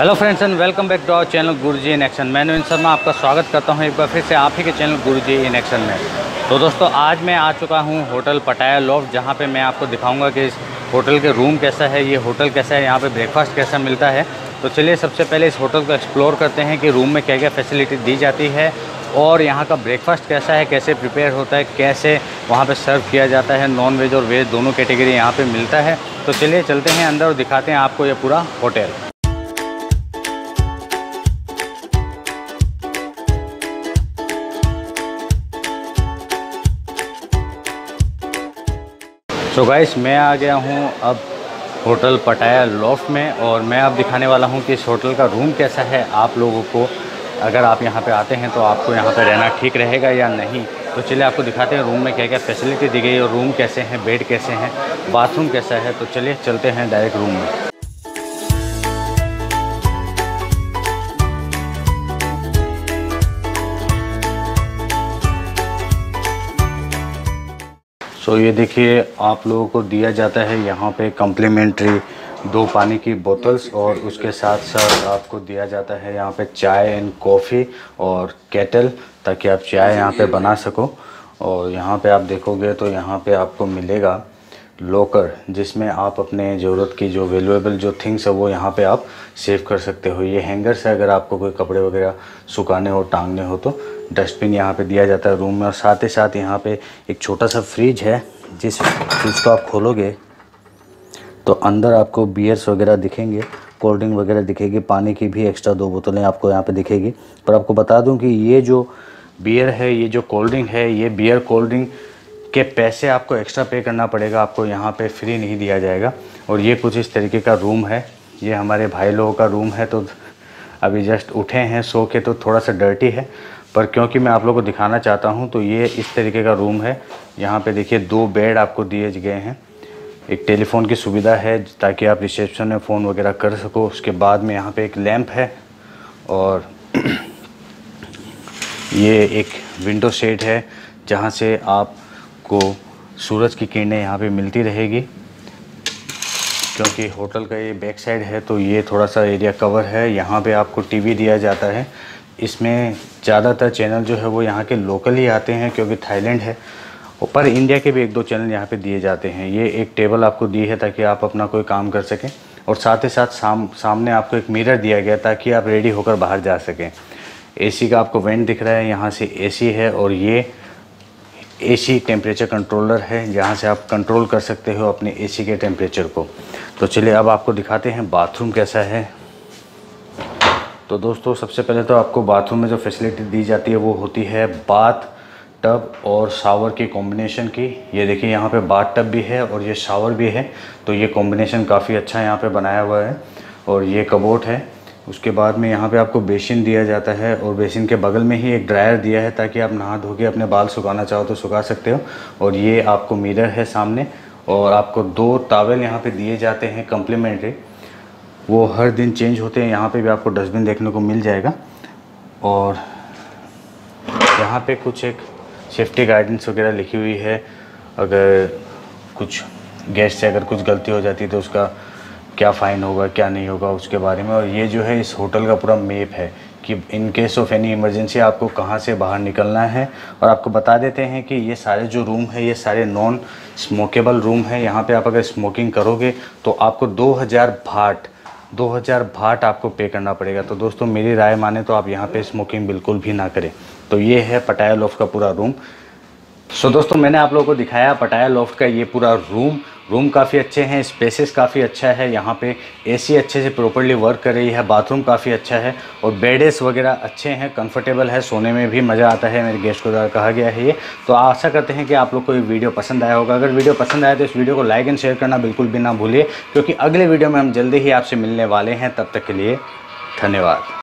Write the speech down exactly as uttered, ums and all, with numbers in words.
Hello friends and welcome back to our channel Guru ji in action. मैं नोवन शर्मा आपका स्वागत करता हूं एक बार फिर से आप ही के channel Guru ji in action में। तो दोस्तों आज मैं आ चुका हूं होटल पटाया लॉफ्ट, जहां पे मैं आपको दिखाऊंगा कि इस होटल के रूम कैसा है, ये होटल कैसा है, यहाँ पे ब्रेकफास्ट कैसा मिलता है। तो चलिए सबसे पहले इस होटल को एक्सप्लोर करते हैं कि रूम में क्या क्या फैसिलिटी दी जाती है और यहाँ का ब्रेकफास्ट कैसा है, कैसे प्रिपेयर होता है, कैसे वहाँ पे सर्व किया जाता है। नॉन वेज और वेज दोनों कैटेगरी यहाँ पे मिलता है। तो चलिए चलते हैं अंदर और दिखाते हैं आपको ये पूरा होटल। सो गाइस मैं आ गया हूँ अब होटल पटाया लॉफ्ट में और मैं अब दिखाने वाला हूँ कि इस होटल का रूम कैसा है। आप लोगों को अगर आप यहाँ पे आते हैं तो आपको यहाँ पे रहना ठीक रहेगा या नहीं। तो चलिए आपको दिखाते हैं रूम में क्या क्या फैसिलिटी दी गई है और रूम कैसे हैं, बेड कैसे हैं, बाथरूम कैसा है। तो चलिए चलते हैं डायरेक्ट रूम में। सो so, ये देखिए आप लोगों को दिया जाता है यहाँ पे कॉम्प्लीमेंट्री दो पानी की बोतल्स और उसके साथ साथ आपको दिया जाता है यहाँ पे चाय एंड कॉफ़ी और केटल, ताकि आप चाय यहाँ पे बना सको। और यहाँ पे आप देखोगे तो यहाँ पे आपको मिलेगा लॉकर, जिसमें आप अपने ज़रूरत की जो वैल्यूएबल जो थिंग्स है वो यहाँ पे आप सेव कर सकते हो। ये हैंगर से अगर आपको कोई कपड़े वगैरह सुखाने हो, टांगने हो, तो डस्टबिन यहाँ पे दिया जाता है रूम में। और साथ ही साथ यहाँ पे एक छोटा सा फ्रिज है, जिस फ्रिज को आप खोलोगे तो अंदर आपको बियर्स वगैरह दिखेंगे, कोल्ड ड्रिंक वगैरह दिखेगी, पानी की भी एक्स्ट्रा दो बोतलें आपको यहाँ पे दिखेगी। पर आपको बता दूं कि ये जो बियर है, ये जो कोल्ड ड्रिंक है, ये बियर कोल्ड ड्रिंक के पैसे आपको एक्स्ट्रा पे करना पड़ेगा, आपको यहाँ पे फ्री नहीं दिया जाएगा। और ये कुछ इस तरीके का रूम है। ये हमारे भाई लोगों का रूम है, तो अभी जस्ट उठे हैं सो के, तो थोड़ा सा डर्टी है, पर क्योंकि मैं आप लोगों को दिखाना चाहता हूँ तो ये इस तरीके का रूम है। यहाँ पर देखिए दो बेड आपको दिए गए हैं, एक टेलीफ़ोन की सुविधा है ताकि आप रिसेप्शन में फ़ोन वगैरह कर सको। उसके बाद में यहाँ पे एक लैंप है और ये एक विंडो शेड है जहाँ से आपको सूरज की किरणें यहाँ पे मिलती रहेगी। क्योंकि होटल का ये बैक साइड है तो ये थोड़ा सा एरिया कवर है। यहाँ पे आपको टीवी दिया जाता है, इसमें ज़्यादातर चैनल जो है वो यहाँ के लोकल ही आते हैं क्योंकि थाईलैंड है, पर इंडिया के भी एक दो चैनल यहाँ पे दिए जाते हैं। ये एक टेबल आपको दी है ताकि आप अपना कोई काम कर सकें और साथ ही साथ साम, सामने आपको एक मिरर दिया गया ताकि आप रेडी होकर बाहर जा सकें। एसी का आपको वेंट दिख रहा है, यहाँ से एसी है और ये एसी टेम्परेचर कंट्रोलर है जहाँ से आप कंट्रोल कर सकते हो अपने एसी के टेम्परेचर को। तो चलिए अब आपको दिखाते हैं बाथरूम कैसा है। तो दोस्तों सबसे पहले तो आपको बाथरूम में जो फैसिलिटी दी जाती है वो होती है बाथ टब और शावर की कॉम्बिनेशन की। ये देखिए यहाँ पे बाथ टब भी है और ये शावर भी है, तो ये कॉम्बिनेशन काफ़ी अच्छा यहाँ पे बनाया हुआ है। और ये कबोर्ड है। उसके बाद में यहाँ पे आपको बेसिन दिया जाता है और बेसिन के बगल में ही एक ड्रायर दिया है ताकि आप नहा धो के अपने बाल सुखाना चाहो तो सुखा सकते हो। और ये आपको मिरर है सामने और आपको दो टॉवल यहाँ पर दिए जाते हैं कॉम्प्लीमेंट्री, वो हर दिन चेंज होते हैं। यहाँ पर भी आपको डस्टबिन देखने को मिल जाएगा और यहाँ पर कुछ एक सेफ्टी गाइडेंस वगैरह लिखी हुई है। अगर कुछ गेस्ट से अगर कुछ गलती हो जाती है तो उसका क्या फ़ाइन होगा, क्या नहीं होगा, उसके बारे में। और ये जो है इस होटल का पूरा मैप है कि in case of any emergency आपको कहाँ से बाहर निकलना है। और आपको बता देते हैं कि ये सारे जो रूम है ये सारे नॉन स्मोकेबल रूम है। यहाँ पे आप अगर स्मोकिंग करोगे तो आपको दो हज़ार भाट दो हज़ार भाट आपको पे करना पड़ेगा। तो दोस्तों मेरी राय माने तो आप यहाँ पे स्मोकिंग बिल्कुल भी ना करें। तो ये है पटाया लॉफ्ट का पूरा रूम। सो so, दोस्तों मैंने आप लोगों को दिखाया पटाया लॉफ्ट का ये पूरा रूम। रूम काफ़ी अच्छे हैं, स्पेसेस काफ़ी अच्छा है, यहाँ पे एसी अच्छे से प्रॉपर्ली वर्क कर रही है, बाथरूम काफ़ी अच्छा है और बेडेस वगैरह अच्छे हैं, कंफर्टेबल है, सोने में भी मज़ा आता है, मेरे गेस्ट को द्वारा कहा गया है ये। तो आशा करते हैं कि आप लोग को ये वीडियो पसंद आया होगा। अगर वीडियो पसंद आया तो इस वीडियो को लाइक एंड शेयर करना बिल्कुल भी ना भूलिए, क्योंकि अगले वीडियो में हम जल्दी ही आपसे मिलने वाले हैं। तब तक के लिए धन्यवाद।